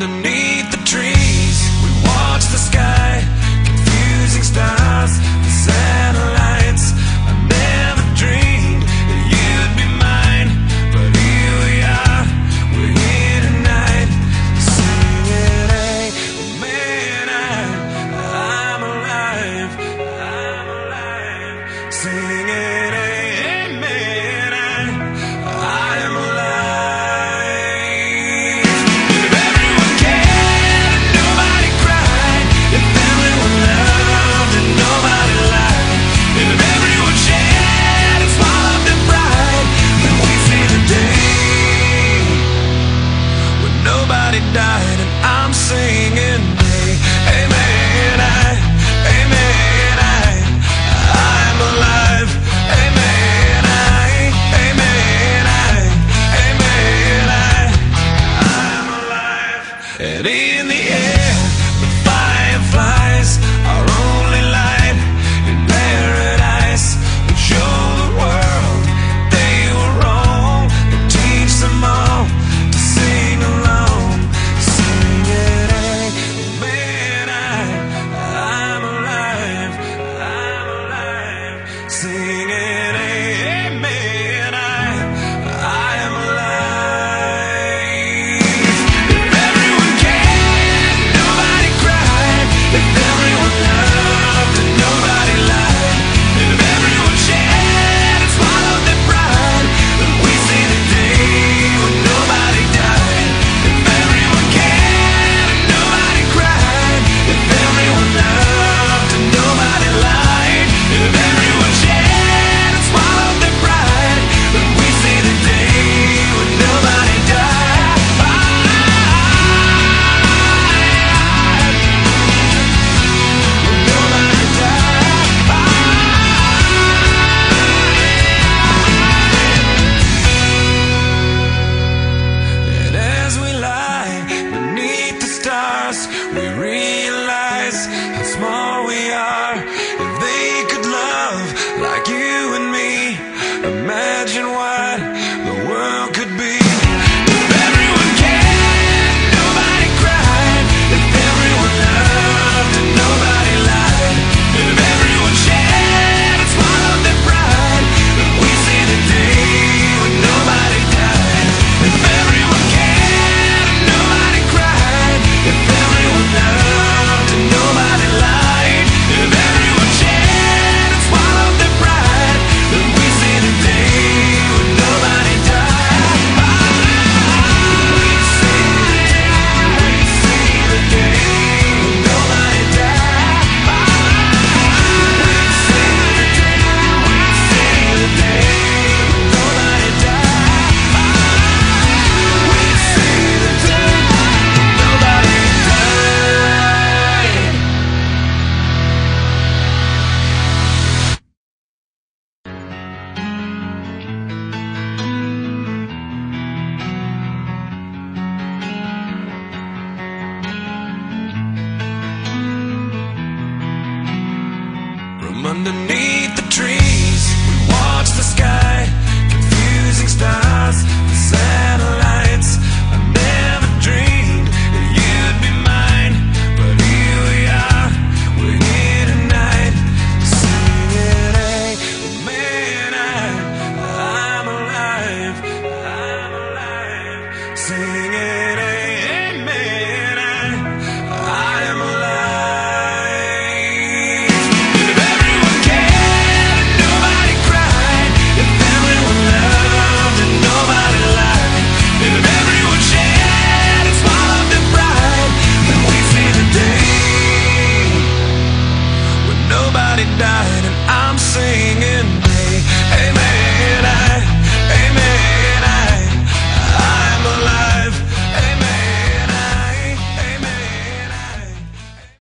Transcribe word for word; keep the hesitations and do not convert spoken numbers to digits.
Underneath the trees, we watch the sky, confusing stars and satellites. I never dreamed that you'd be mine, but here we are, we're here tonight, singing, hey, oh man, I, I'm alive, I'm alive, singing, hey, hey man, I, I am alive. Died and I'm singing, hey, hey man, I, hey man, I, I'm alive, hey man, I, hey man, I, hey man, I, I'm alive. And in the air, the fireflies are only light in paradise. We show the world they were wrong and teach them all to sing along. We realize how small we are. If they could love like you and me, imagine what the world could be. If everyone cared, nobody cried. If everyone loved and nobody lied. If everyone shared and swallowed their pride, then we see the day when nobody died. If everyone cared and nobody cried, if everyone underneath the trees, we watch the sky, confusing stars and satellites. I never dreamed that you'd be mine, but here we are, we're here tonight, singing, hey, oh man, I, I'm alive, I'm alive, singing.